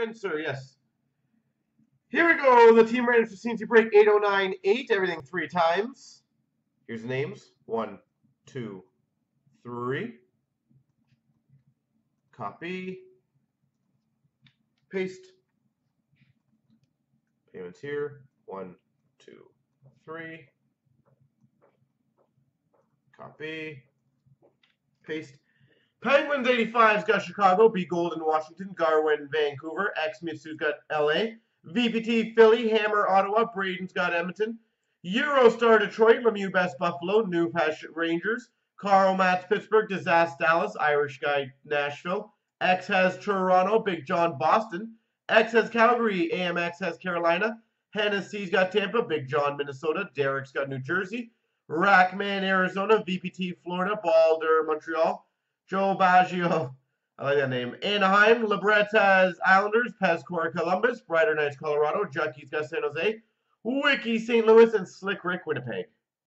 your answer, yes. Here we go, the team rated for CNC break 8098, everything 3 times. Here's the names, 1, 2, 3. Copy, paste. Payments here, 1, 2, 3. Copy, paste. Penguins 85's got Chicago, B Golden Washington, Garwin Vancouver, X Mitsu's got LA, VPT Philly, Hammer Ottawa, Braden's got Edmonton, Eurostar Detroit, Lemieux Best Buffalo, New Pash Rangers, Carl Matz Pittsburgh, Disaster Dallas, Irish Guy Nashville, X has Toronto, Big John Boston, X has Calgary, AMX has Carolina, Hennessy's got Tampa, Big John Minnesota, Derek's got New Jersey, Rackman Arizona, VPT Florida, Balder Montreal, Joe Baggio, I like that name. Anaheim, Libretta's Islanders, Pescor Columbus, Brighter Nights Colorado, Juckie's got San Jose, Wiki St. Louis, and Slick Rick Winnipeg.